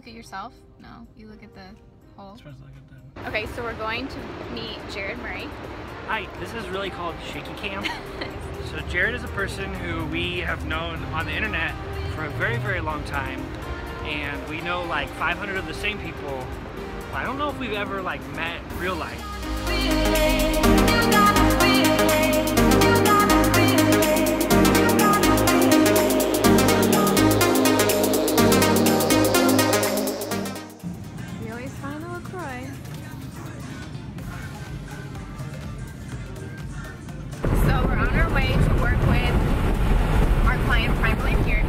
look at yourself? No, you look at the whole. Okay, so we're going to meet Jared Murray. Hi, this is really called Shaky Cam. So Jared is a person who we have known on the internet for a very, very long time, and we know like 500 of the same people. I don't know if we've ever like met in real life. We always find the LaCroix. So we're on our way to work with our client Primeland here.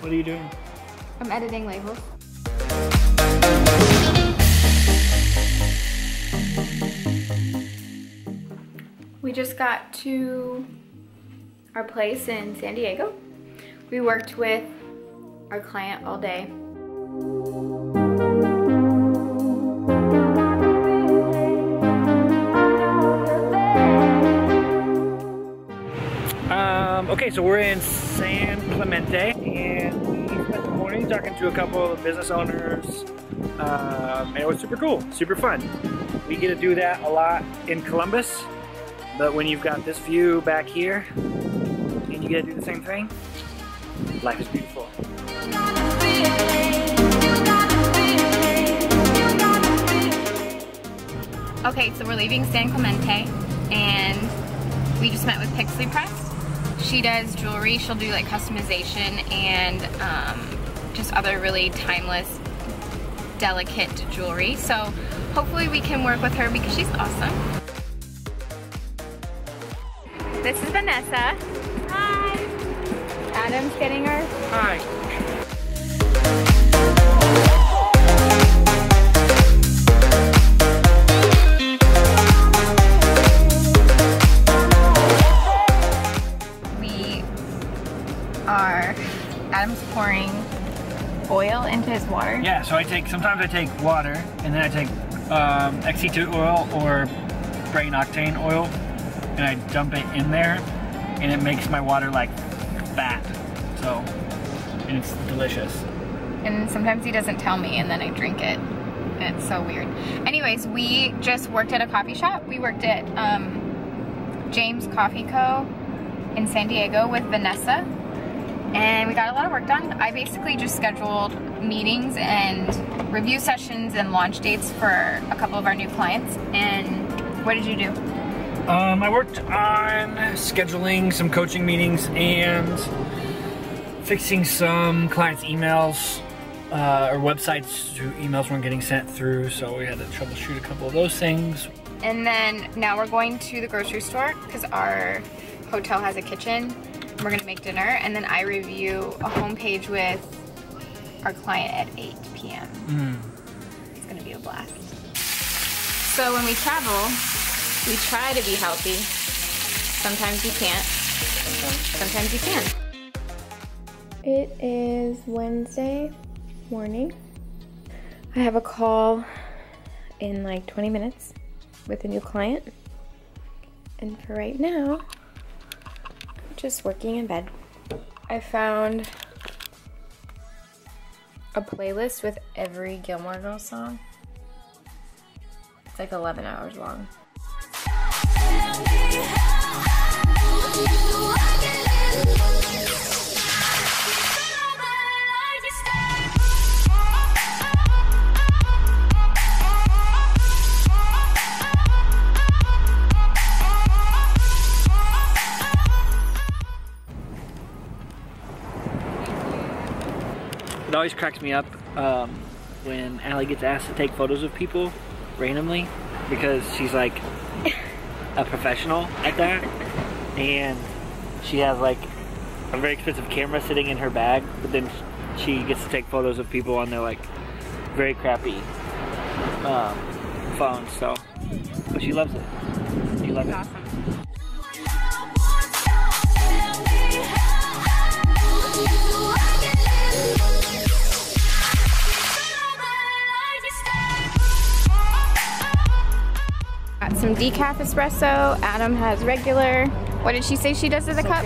What are you doing? I'm editing labels. We just got to our place in San Diego. We worked with our client all day. Okay, so we're in San Clemente, and we spent the morning talking to a couple of business owners, and it was super cool, super fun. We get to do that a lot in Columbus, but when you've got this view back here, and you get to do the same thing, life is beautiful. Okay, so we're leaving San Clemente, and we just met with Pixely Pressed. She does jewelry, she'll do like customization and just other really timeless, delicate jewelry. So hopefully we can work with her because she's awesome. This is Vanessa. Hi. Adam's getting her. Hi. Adam's pouring oil into his water. Yeah, so sometimes I take water, and then I take MCT oil or brain octane oil, and I dump it in there, and it makes my water like fat. So, and it's delicious. And sometimes he doesn't tell me, and then I drink it. And it's so weird. Anyways, we just worked at a coffee shop. We worked at James Coffee Co. in San Diego with Vanessa. And we got a lot of work done. I basically just scheduled meetings and review sessions and launch dates for a couple of our new clients. And what did you do? I worked on scheduling some coaching meetings and fixing some clients' emails or websites whose emails weren't getting sent through, so we had to troubleshoot a couple of those things. And then now we're going to the grocery store because our hotel has a kitchen. We're gonna make dinner, and then I review a homepage with our client at 8 p.m. It's gonna be a blast. So when we travel, we try to be healthy. Sometimes you can't, sometimes you can. It is Wednesday morning. I have a call in like 20 minutes with a new client, and for right now, just working in bed. I found a playlist with every Gilmore Girls song. It's like 11 hours long. It always cracks me up when Allie gets asked to take photos of people randomly because she's like a professional at that, and she has like a very expensive camera sitting in her bag, but then she gets to take photos of people on their like very crappy phones. So, but she loves it. She loves it. Awesome. some decaf espresso. Adam has regular. What did she say she does to the cup?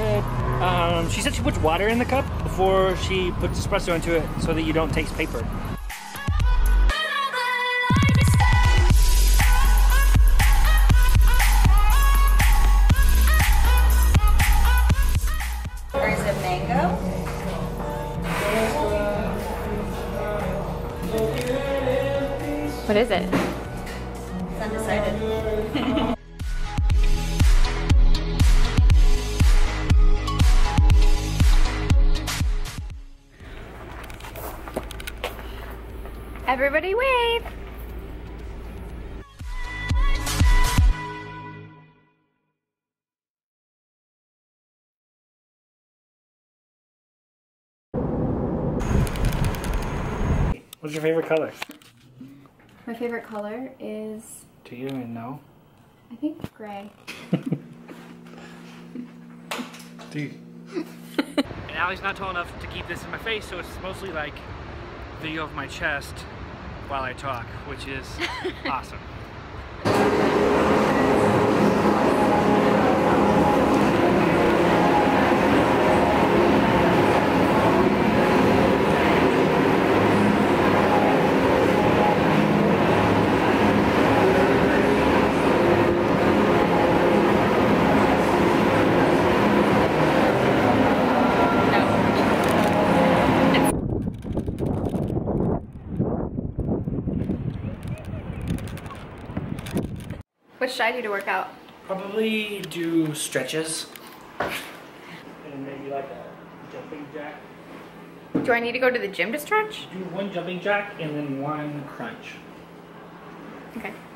She said she puts water in the cup before she puts espresso into it so that you don't taste paper. What is it? It's undecided. Everybody wave! What's your favorite color? My favorite color is... Do you even know? I think gray. D. And Allie's not tall enough to keep this in my face, so it's mostly like video of my chest while I talk, which is awesome. What should I do to work out? Probably do stretches. And maybe like a jumping jack. Do I need to go to the gym to stretch? Do one jumping jack and then one crunch. Okay.